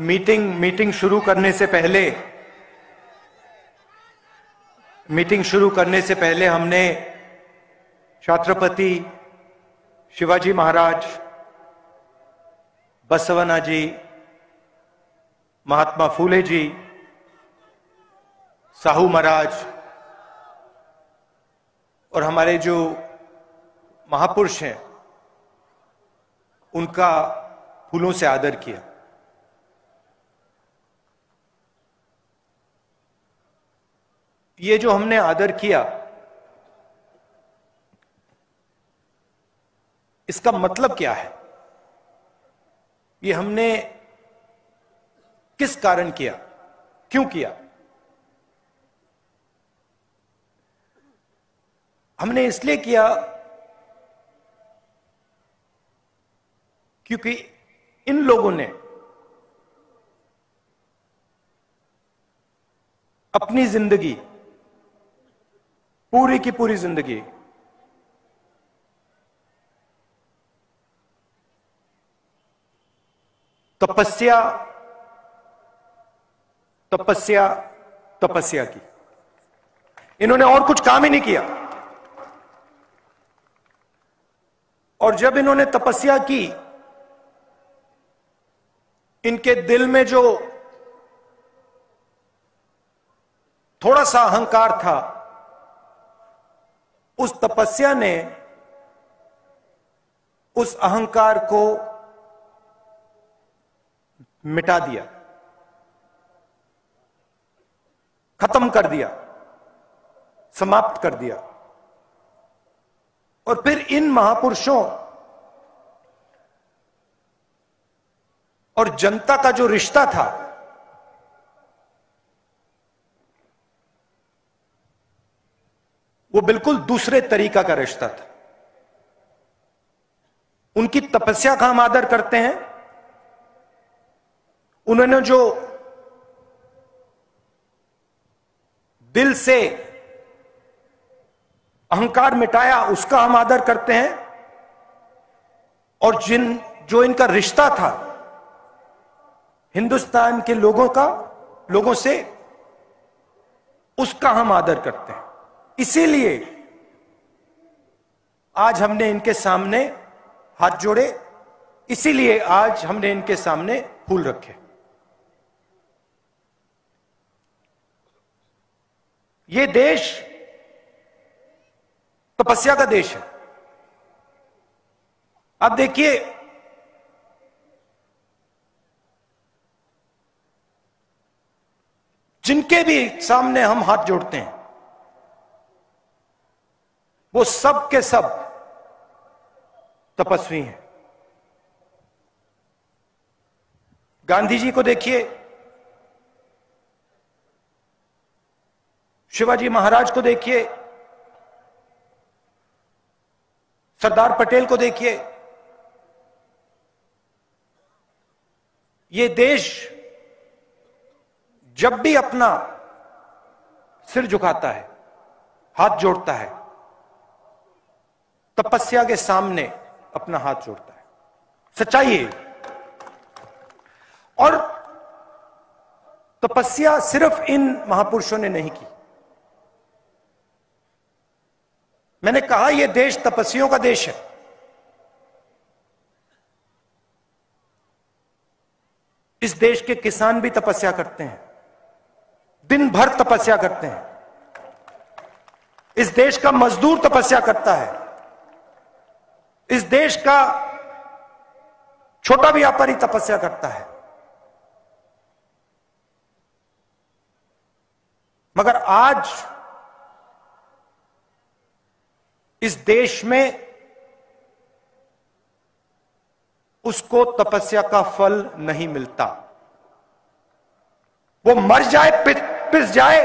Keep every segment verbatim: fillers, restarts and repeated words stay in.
Meeting meeting शुरू करने से पहले मीटिंग शुरू करने से पहले हमने छत्रपति शिवाजी महाराज, बसवना जी, महात्मा फूले जी, साहू महाराज और हमारे जो महापुरुष हैं उनका फूलों से आदर किया। ये जो हमने आदर किया इसका मतलब क्या है? ये हमने किस कारण किया, क्यों किया? हमने इसलिए किया क्योंकि इन लोगों ने अपनी जिंदगी, पूरी की पूरी जिंदगी तपस्या तपस्या तपस्या की। इन्होंने और कुछ काम ही नहीं किया। और जब इन्होंने तपस्या की, इनके दिल में जो थोड़ा सा अहंकार था, उस तपस्या ने उस अहंकार को मिटा दिया, खत्म कर दिया, समाप्त कर दिया। और फिर इन महापुरुषों और जनता का जो रिश्ता था, वो बिल्कुल दूसरे तरीका का रिश्ता था। उनकी तपस्या का हम आदर करते हैं। उन्होंने जो दिल से अहंकार मिटाया उसका हम आदर करते हैं। और जिन जो इनका रिश्ता था हिंदुस्तान के लोगों का, लोगों से, उसका हम आदर करते हैं। इसीलिए आज हमने इनके सामने हाथ जोड़े, इसीलिए आज हमने इनके सामने फूल रखे। ये देश तपस्या का देश है। आप देखिए, जिनके भी सामने हम हाथ जोड़ते हैं वो सब के सब तपस्वी हैं। गांधी जी को देखिए, शिवाजी महाराज को देखिए, सरदार पटेल को देखिए। ये देश जब भी अपना सिर झुकाता है, हाथ जोड़ता है, तपस्या के सामने अपना हाथ जोड़ता है। सच्चाई है। और तपस्या सिर्फ इन महापुरुषों ने नहीं की। मैंने कहा यह देश तपस्वियों का देश है। इस देश के किसान भी तपस्या करते हैं, दिन भर तपस्या करते हैं। इस देश का मजदूर तपस्या करता है। इस देश का छोटा व्यापारी तपस्या करता है। मगर आज इस देश में उसको तपस्या का फल नहीं मिलता। वो मर जाए, पिस जाए,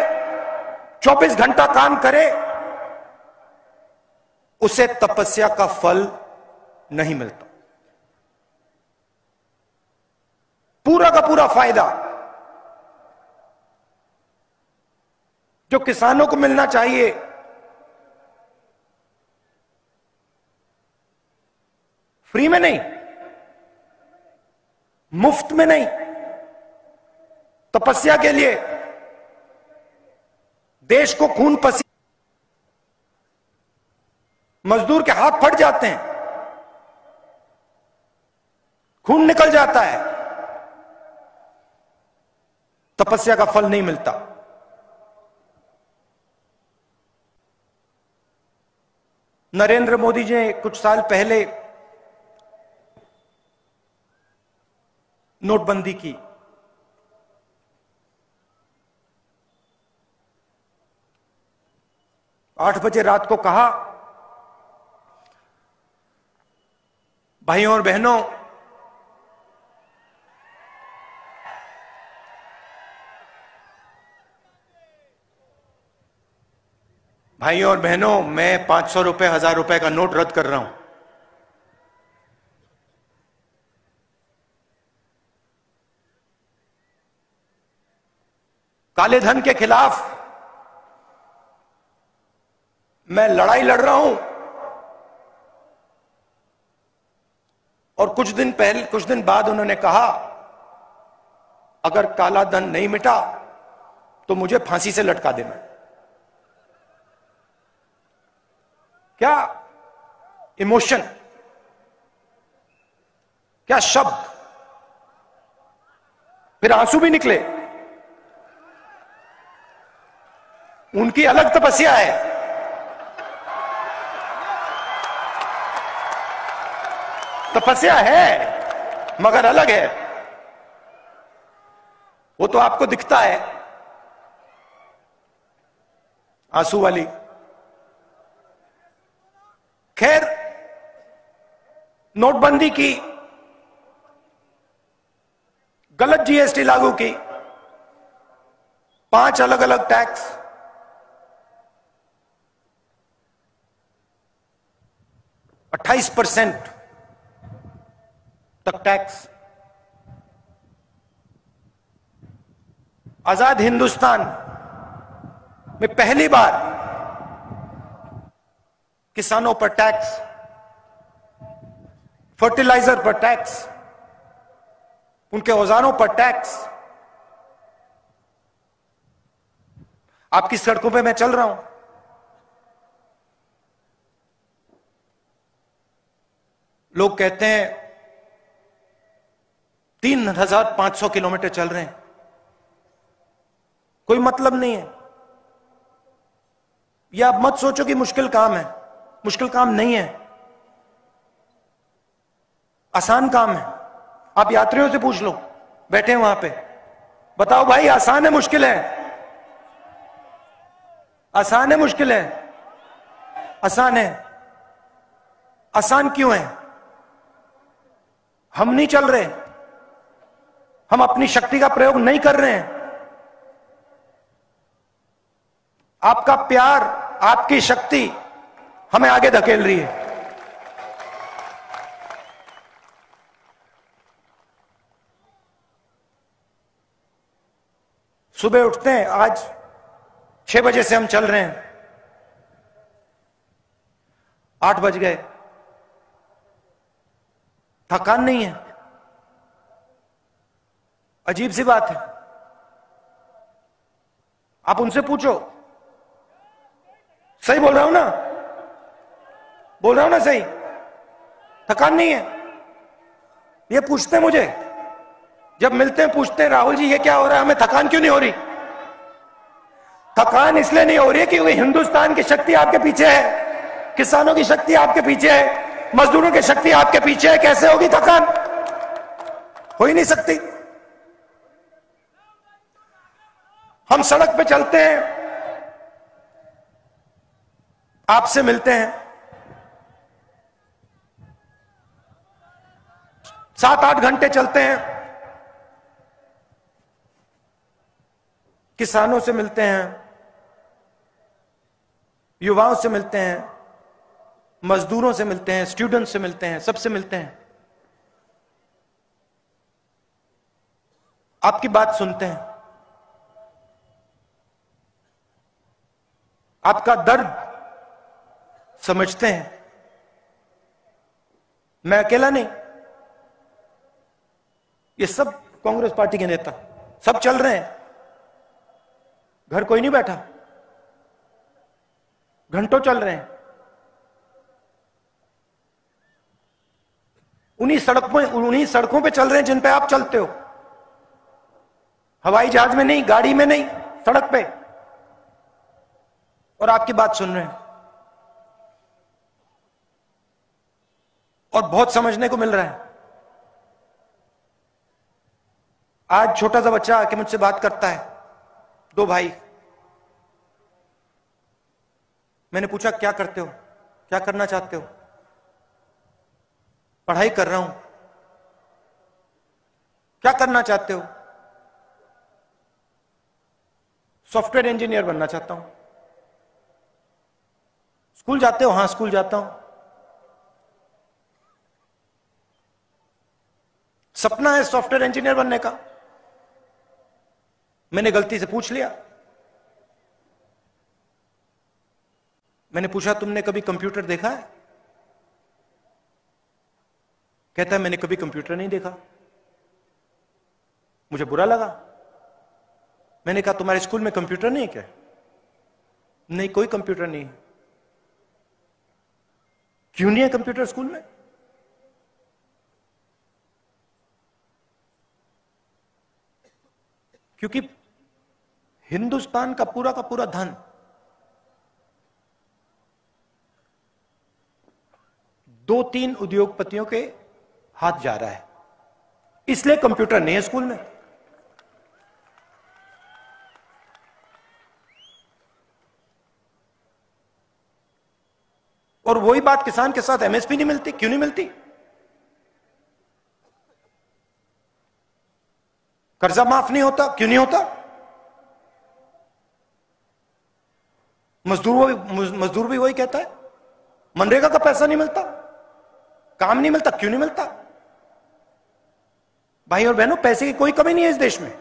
चौबीस घंटा काम करे, उसे तपस्या का फल नहीं मिलता। पूरा का पूरा फायदा जो किसानों को मिलना चाहिए, फ्री में नहीं, मुफ्त में नहीं, तपस्या के लिए देश को खून पसीना, मजदूर के हाथ फट जाते हैं, खून निकल जाता है, तपस्या का फल नहीं मिलता। नरेंद्र मोदी जी कुछ साल पहले नोटबंदी की, आठ बजे रात को कहा, भाइयों और बहनों, भाइयों और बहनों, मैं पांच सौ रुपए हजार रुपए का नोट रद्द कर रहा हूं। काले धन के खिलाफ मैं लड़ाई लड़ रहा हूं। और कुछ दिन पहले कुछ दिन बाद उन्होंने कहा, अगर काला धन नहीं मिटा तो मुझे फांसी से लटका देना। क्या इमोशन, क्या शब्द, फिर आंसू भी निकले। उनकी अलग तपस्या है। तपस्या है मगर अलग है। वो तो आपको दिखता है आंसू वाली। खैर, नोटबंदी की, गलत जीएसटी लागू की, पांच अलग अलग टैक्स, अट्ठाईस परसेंट तक टैक्स। आजाद हिंदुस्तान में पहली बार किसानों पर टैक्स, फर्टिलाइजर पर टैक्स, उनके औजारों पर टैक्स। आपकी सड़कों पे मैं चल रहा हूं, लोग कहते हैं तीन हजार पांच सौ किलोमीटर चल रहे हैं, कोई मतलब नहीं है। यह आप मत सोचो कि मुश्किल काम है, मुश्किल काम नहीं है, आसान काम है। आप यात्रियों से पूछ लो, बैठे हैं वहां पे, बताओ भाई आसान है मुश्किल है? आसान है मुश्किल है? आसान है। आसान क्यों है? हम नहीं चल रहे, हम अपनी शक्ति का प्रयोग नहीं कर रहे हैं। आपका प्यार, आपकी शक्ति हमें आगे धकेल रही है। सुबह उठते हैं, आज छह बजे से हम चल रहे हैं, आठ बज गए, थकान नहीं है। अजीब सी बात है। आप उनसे पूछो, सही बोल रहा हूं ना, बोल रहा हूं ना सही, थकान नहीं है? ये पूछते हैं मुझे, जब मिलते हैं पूछते हैं, राहुल जी ये क्या हो रहा है, हमें थकान क्यों नहीं हो रही? थकान इसलिए नहीं हो रही है क्योंकि हिंदुस्तान की शक्ति आपके पीछे है, किसानों की शक्ति आपके पीछे है, मजदूरों की शक्ति आपके पीछे है। कैसे होगी थकान? हो ही नहीं सकती। हम सड़क पे चलते हैं, आपसे मिलते हैं, सात आठ घंटे चलते हैं, किसानों से मिलते हैं, युवाओं से मिलते हैं, मजदूरों से मिलते हैं, स्टूडेंट से मिलते हैं, सबसे मिलते हैं, आपकी बात सुनते हैं, आपका दर्द समझते हैं। मैं अकेला नहीं, ये सब कांग्रेस पार्टी के नेता, सब चल रहे हैं, घर कोई नहीं बैठा, घंटों चल रहे हैं। उन्हीं सड़कों उन्हीं सड़कों पे चल रहे हैं जिन पे आप चलते हो, हवाई जहाज में नहीं, गाड़ी में नहीं, सड़क पे, और आपकी बात सुन रहे हैं। और बहुत समझने को मिल रहा है। आज छोटा सा बच्चा आके मुझसे बात करता है, दो भाई, मैंने पूछा क्या करते हो, क्या करना चाहते हो? पढ़ाई कर रहा हूं। क्या करना चाहते हो? सॉफ्टवेयर इंजीनियर बनना चाहता हूं। स्कूल जाते हो? हां स्कूल जाता हूं। सपना है सॉफ्टवेयर इंजीनियर बनने का, मैंने गलती से पूछ लिया। मैंने पूछा तुमने कभी कंप्यूटर देखा है? कहता है मैंने कभी कंप्यूटर नहीं देखा। मुझे बुरा लगा। मैंने कहा तुम्हारे स्कूल में कंप्यूटर नहीं है क्या? नहीं, कोई कंप्यूटर नहीं है। क्यों नहीं है कंप्यूटर स्कूल में? क्योंकि हिंदुस्तान का पूरा का पूरा धन दो तीन उद्योगपतियों के हाथ जा रहा है, इसलिए कंप्यूटर नहीं है स्कूल में। और वही बात किसान के साथ एमएसपी नहीं मिलती, क्यों नहीं मिलती? कर्जा माफ नहीं होता, क्यों नहीं होता? मजदूर मजदूर भी वही कहता है, मनरेगा का पैसा नहीं मिलता, काम नहीं मिलता, क्यों नहीं मिलता? भाई और बहनों, पैसे की कोई कमी नहीं है इस देश में,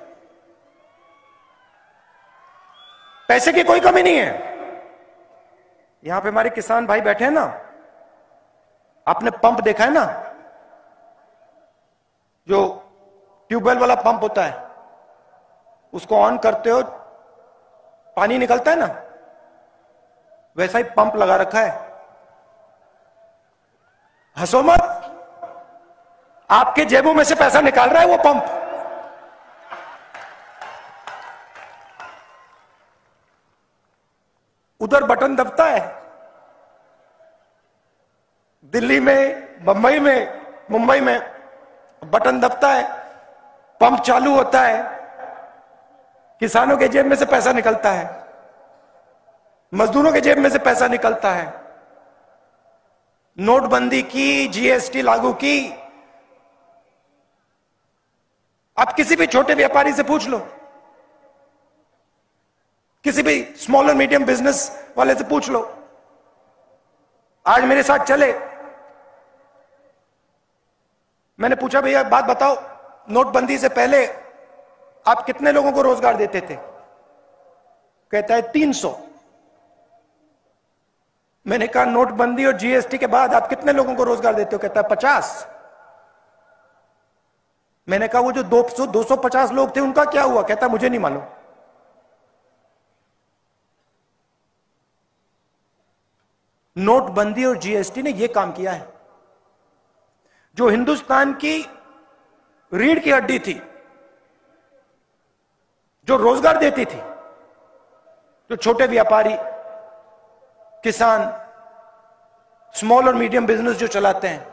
पैसे की कोई कमी नहीं है। यहां पे हमारे किसान भाई बैठे हैं ना, आपने पंप देखा है ना, जो ट्यूबवेल वाला पंप होता है, उसको ऑन करते हो पानी निकलता है ना, वैसा ही पंप लगा रखा है। हंसो मत, आपके जेबों में से पैसा निकाल रहा है वो पंप। उधर बटन दबता है, दिल्ली में, बंबई में, मुंबई में बटन दबता है, पंप चालू होता है, किसानों के जेब में से पैसा निकलता है, मजदूरों के जेब में से पैसा निकलता है। नोटबंदी की, जीएसटी लागू की, आप किसी भी छोटे व्यापारी से पूछ लो, किसी भी स्मॉल और मीडियम बिजनेस वाले से पूछ लो। आज मेरे साथ चले, मैंने पूछा भैया बात बताओ, नोटबंदी से पहले आप कितने लोगों को रोजगार देते थे? कहता है तीन सौ। मैंने कहा नोटबंदी और जीएसटी के बाद आप कितने लोगों को रोजगार देते हो? कहता है पचास। मैंने कहा वो जो दो सौ दो सौ पचास लोग थे उनका क्या हुआ? कहता मुझे नहीं मालूम। नोटबंदी और जीएसटी ने ये काम किया है, जो हिंदुस्तान की रीढ़ की हड्डी थी, जो रोजगार देती थी, जो छोटे व्यापारी, किसान, स्मॉल और मीडियम बिजनेस जो चलाते हैं,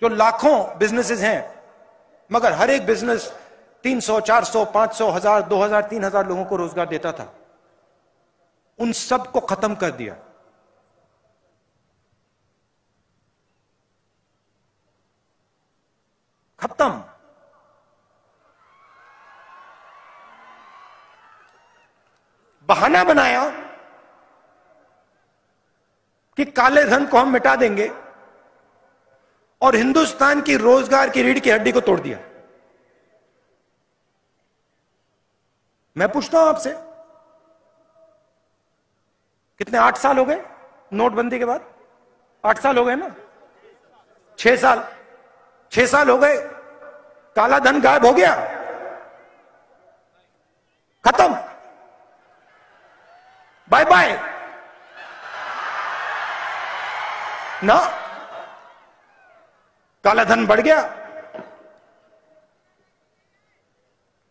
जो लाखों बिजनेसेस हैं, मगर हर एक बिजनेस तीन सौ, चार सौ, पांच सौ, हजार, दो हजार, तीन हजार लोगों को रोजगार देता था, उन सब को खत्म कर दिया। खत्म। बहाना बनाया कि काले धन को हम मिटा देंगे, और हिंदुस्तान की रोजगार की रीढ़ की हड्डी को तोड़ दिया। मैं पूछता हूं आपसे, कितने आठ साल हो गए नोटबंदी के बाद? आठ साल हो गए ना, छह साल, छह साल हो गए। काला धन गायब हो गया, खत्म, बाय बाय ना। काला धन बढ़ गया,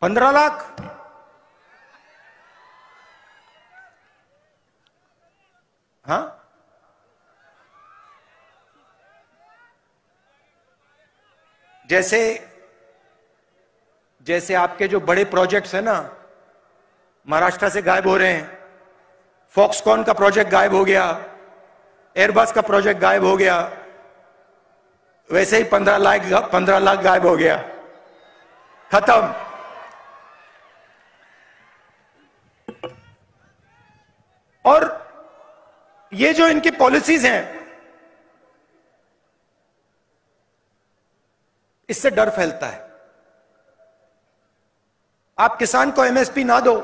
पंद्रह लाख हाँ जैसे जैसे आपके जो बड़े प्रोजेक्ट्स हैं ना महाराष्ट्र से गायब हो रहे हैं। फॉक्सकॉन का प्रोजेक्ट गायब हो गया, एयरबस का प्रोजेक्ट गायब हो गया, वैसे ही पंद्रह लाख पंद्रह लाख गायब हो गया, खत्म। और ये जो इनकी पॉलिसीज हैं इससे डर फैलता है। आप किसान को एम एस पी ना दो,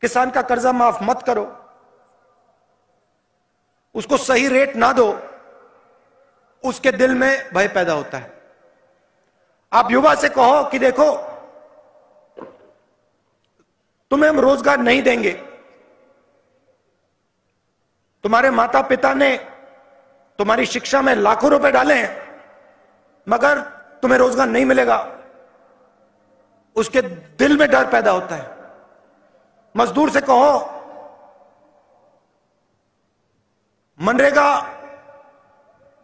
किसान का कर्जा माफ मत करो, उसको सही रेट ना दो, उसके दिल में भय पैदा होता है। आप युवा से कहो कि देखो तुम्हें हम रोजगार नहीं देंगे, तुम्हारे माता पिता ने तुम्हारी शिक्षा में लाखों रुपए डाले हैं मगर तुम्हें रोजगार नहीं मिलेगा, उसके दिल में डर पैदा होता है। मजदूर से कहो मनरेगा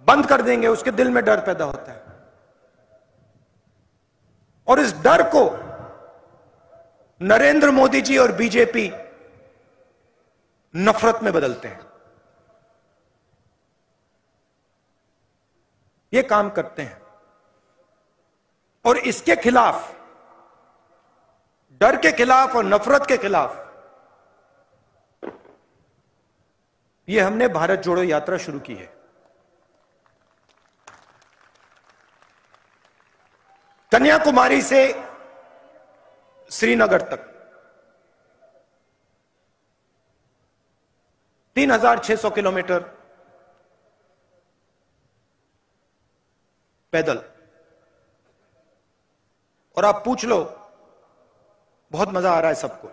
बंद कर देंगे, उसके दिल में डर पैदा होता है। और इस डर को नरेंद्र मोदी जी और बी जे पी नफरत में बदलते हैं, ये काम करते हैं। और इसके खिलाफ, डर के खिलाफ और नफरत के खिलाफ ये हमने भारत जोड़ो यात्रा शुरू की है। कन्याकुमारी से श्रीनगर तक तीन हजार छह सौ किलोमीटर पैदल। और आप पूछ लो, बहुत मजा आ रहा है सबको,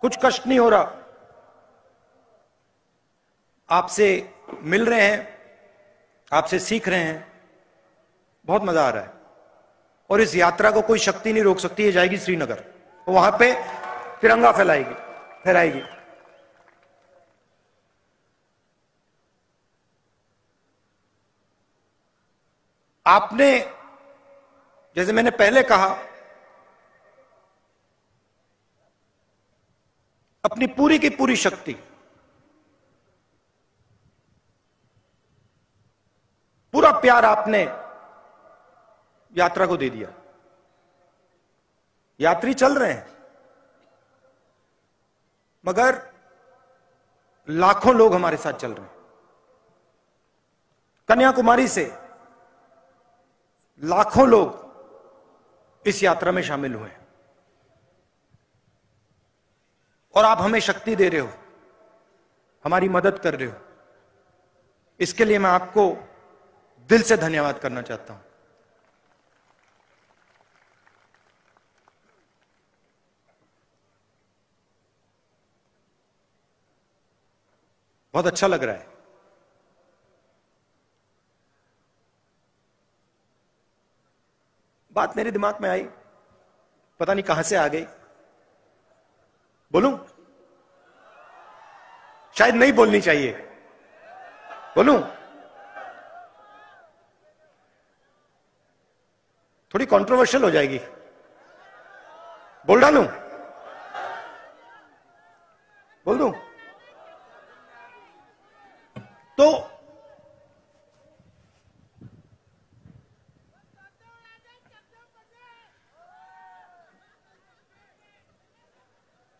कुछ कष्ट नहीं हो रहा। आपसे मिल रहे हैं, आपसे सीख रहे हैं, बहुत मजा आ रहा है। और इस यात्रा को कोई शक्ति नहीं रोक सकती, ये जाएगी श्रीनगर, वहां पे तिरंगा फैलाएगी फैलाएगी आपने जैसे मैंने पहले कहा, अपनी पूरी की पूरी शक्ति, पूरा प्यार आपने यात्रा को दे दिया। यात्री चल रहे हैं मगर लाखों लोग हमारे साथ चल रहे हैं। कन्याकुमारी से लाखों लोग इस यात्रा में शामिल हुए हैं। और आप हमें शक्ति दे रहे हो, हमारी मदद कर रहे हो, इसके लिए मैं आपको दिल से धन्यवाद करना चाहता हूं। बहुत अच्छा लग रहा है। बात मेरे दिमाग में आई, पता नहीं कहां से आ गई, बोलूं? शायद नहीं बोलनी चाहिए, बोलूं? थोड़ी कंट्रोवर्शियल हो जाएगी, बोल डालूं? बोल दूं? तो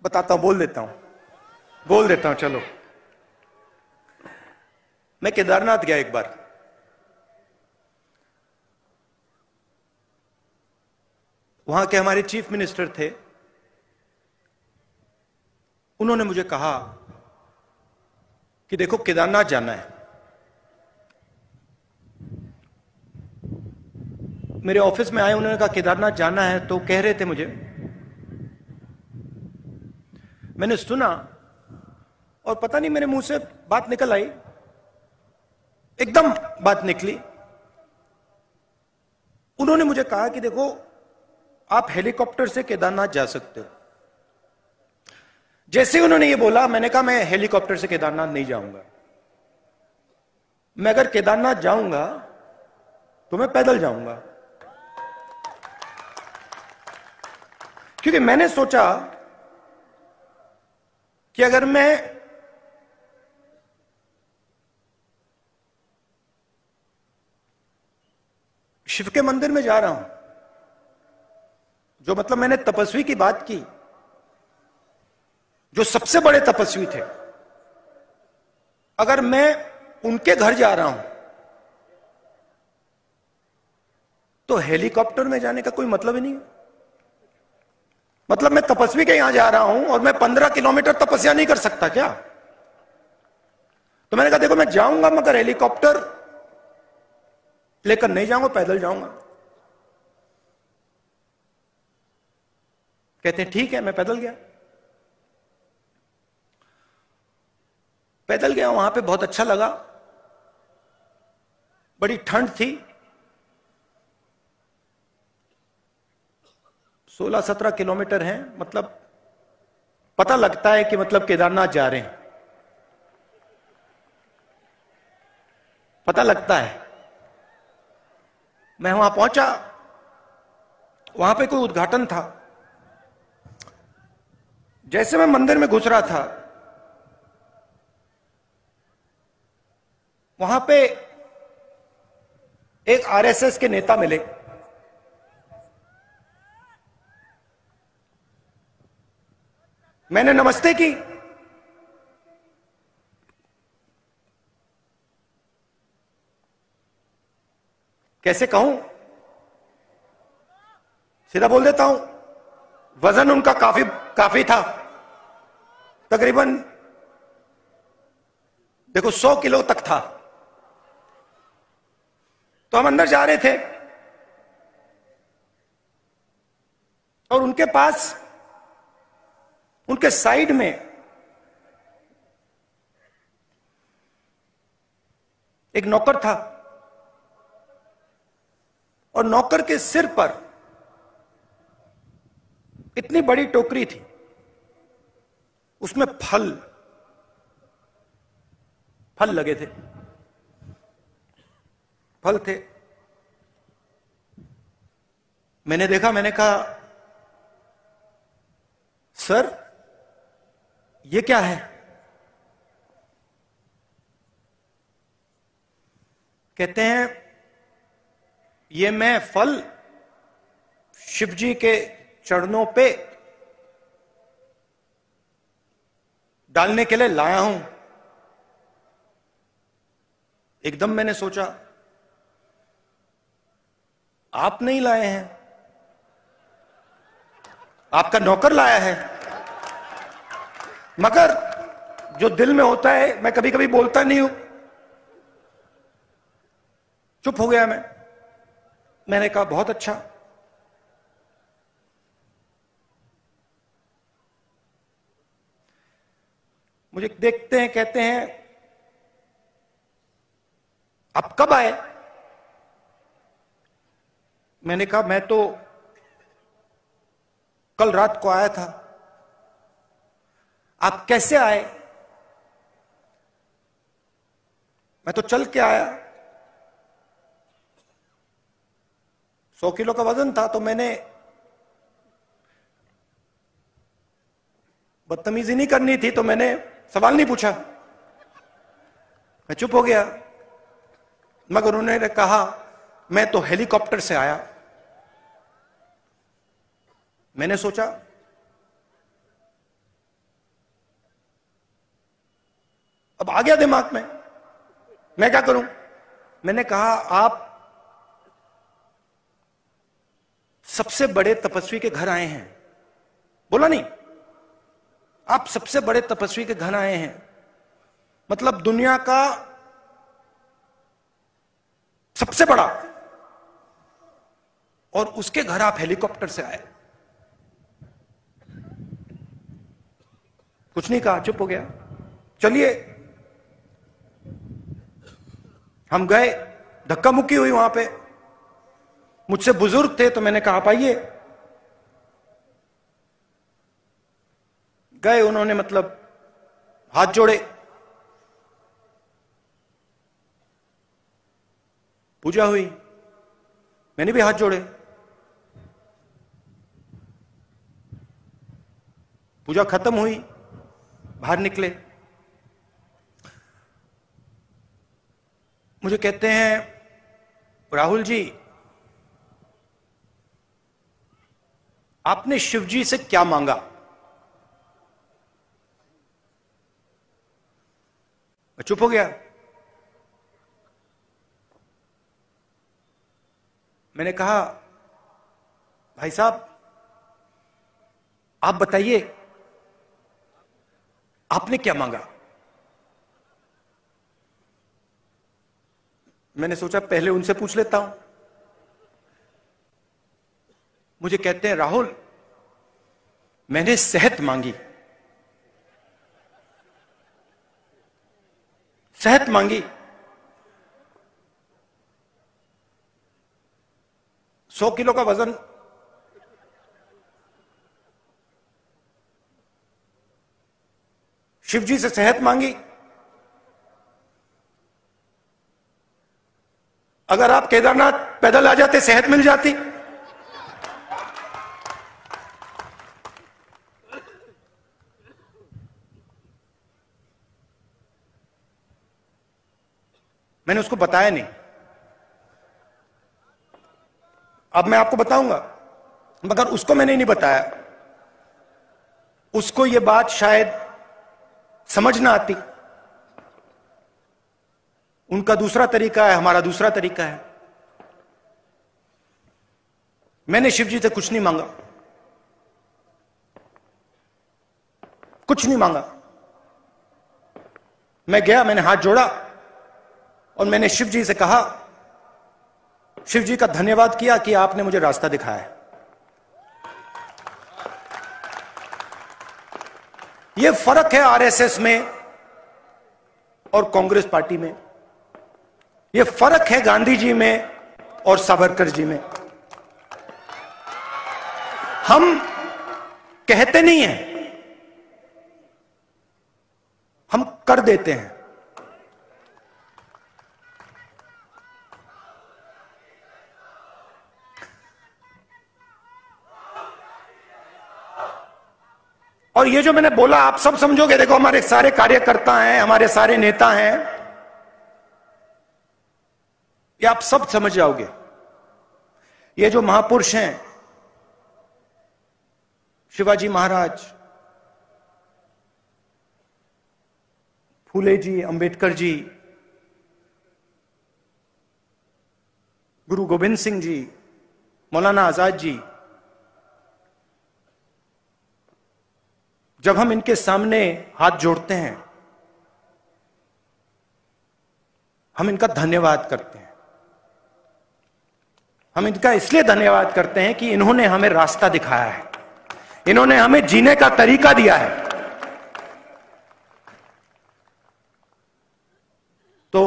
बताता हूं, बोल देता हूं बोल देता हूं चलो। मैं केदारनाथ गया एक बार। वहां के हमारे चीफ मिनिस्टर थे, उन्होंने मुझे कहा कि देखो केदारनाथ जाना है, मेरे ऑफिस में आए, उन्होंने कहा केदारनाथ जाना है, तो कह रहे थे मुझे, मैंने सुना और पता नहीं मेरे मुंह से बात निकल आई, एकदम बात निकली। उन्होंने मुझे कहा कि देखो आप हेलीकॉप्टर से केदारनाथ जा सकते हो। जैसे उन्होंने ये बोला, मैंने कहा मैं हेलीकॉप्टर से केदारनाथ नहीं जाऊंगा, मैं अगर केदारनाथ जाऊंगा तो मैं पैदल जाऊंगा, क्योंकि मैंने सोचा कि अगर मैं शिव के मंदिर में जा रहा हूं, जो मतलब मैंने तपस्वी की बात की, जो सबसे बड़े तपस्वी थे, अगर मैं उनके घर जा रहा हूं तो हेलीकॉप्टर में जाने का कोई मतलब ही नहीं। मतलब मैं तपस्वी के यहां जा रहा हूं और मैं पंद्रह किलोमीटर तपस्या नहीं कर सकता क्या? तो मैंने कहा देखो मैं जाऊंगा मगर हेलीकॉप्टर लेकर नहीं जाऊंगा, पैदल जाऊंगा। कहते हैं ठीक है, मैं पैदल गया। पैदल गया, वहां पे बहुत अच्छा लगा, बड़ी ठंड थी, सोलह सत्रह किलोमीटर हैं, मतलब पता लगता है कि मतलब केदारनाथ जा रहे हैं, पता लगता है। मैं वहां पहुंचा, वहां पे कोई उद्घाटन था। जैसे मैं मंदिर में घुस रहा था, वहां पे एक आरएसएस के नेता मिले, मैंने नमस्ते की, कैसे कहूं, सीधा बोल देता हूं, वजन उनका काफी काफी था, तकरीबन देखो सौ किलो तक था। तो हम अंदर जा रहे थे और उनके पास, उनके साइड में एक नौकर था और नौकर के सिर पर इतनी बड़ी टोकरी थी, उसमें फल फल लगे थे, फल थे। मैंने देखा, मैंने कहा सर ये क्या है? कहते हैं ये मैं फल शिवजी के चरणों पे डालने के लिए लाया हूं। एकदम मैंने सोचा आप नहीं लाए हैं, आपका नौकर लाया है। मगर जो दिल में होता है मैं कभी कभी बोलता नहीं हूं, चुप हो गया मैं। मैंने कहा बहुत अच्छा। मुझे देखते हैं, कहते हैं आप कब आए? मैंने कहा मैं तो कल रात को आया था। आप कैसे आए? मैं तो चल के आया, सौ किलो का वजन था, तो मैंने बदतमीजी नहीं करनी थी, तो मैंने सवाल नहीं पूछा, मैं चुप हो गया। मगर उन्होंने कहा मैं तो हेलीकॉप्टर से आया। मैंने सोचा अब आ गया दिमाग में, मैं क्या करूं? मैंने कहा आप सबसे बड़े तपस्वी के घर आए हैं, बोला नहीं, आप सबसे बड़े तपस्वी के घर आए हैं, मतलब दुनिया का सबसे बड़ा और उसके घर आप हेलीकॉप्टर से आए। कुछ नहीं कहा, चुप हो गया। चलिए, हम गए, धक्का मुक्की हुई वहां पे। मुझसे बुजुर्ग थे तो मैंने कहा आप आइए। गए, उन्होंने मतलब हाथ जोड़े, पूजा हुई, मैंने भी हाथ जोड़े, पूजा खत्म हुई, बाहर निकले। मुझे कहते हैं राहुल जी, आपने शिवजी से क्या मांगा? चुप हो गया। मैंने कहा भाई साहब आप बताइए आपने क्या मांगा। मैंने सोचा पहले उनसे पूछ लेता हूं। मुझे कहते हैं राहुल, मैंने सेहत मांगी। सेहत मांगी। सौ किलो का वजन। शिवजी से सेहत मांगी। अगर आप केदारनाथ पैदल आ जाते सेहत मिल जाती। मैंने उसको बताया नहीं। अब मैं आपको बताऊंगा, मगर उसको मैंने नहीं बताया। उसको यह बात शायद समझ ना आती। उनका दूसरा तरीका है, हमारा दूसरा तरीका है। मैंने शिवजी से कुछ नहीं मांगा, कुछ नहीं मांगा। मैं गया, मैंने हाथ जोड़ा और मैंने शिवजी से कहा, शिवजी का धन्यवाद किया कि आपने मुझे रास्ता दिखाया। यह फर्क है आरएसएस में और कांग्रेस पार्टी में, यह फर्क है गांधी जी में और सावरकर जी में। हम कहते नहीं हैं, हम कर देते हैं। और ये जो मैंने बोला आप सब समझोगे, देखो हमारे सारे कार्यकर्ता हैं, हमारे सारे नेता हैं, ये आप सब समझ जाओगे। ये जो महापुरुष हैं, शिवाजी महाराज, फूले जी, अंबेडकर जी, गुरु गोविंद सिंह जी, मौलाना आजाद जी, जब हम इनके सामने हाथ जोड़ते हैं, हम इनका धन्यवाद करते हैं। हम इनका इसलिए धन्यवाद करते हैं कि इन्होंने हमें रास्ता दिखाया है, इन्होंने हमें जीने का तरीका दिया है। तो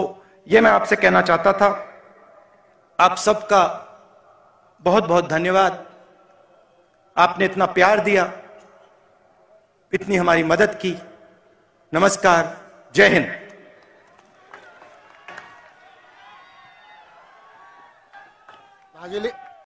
यह मैं आपसे कहना चाहता था, आप सबका बहुत बहुत धन्यवाद। आपने इतना प्यार दिया, इतनी हमारी मदद की। नमस्कार, जय हिंद। भाग ले।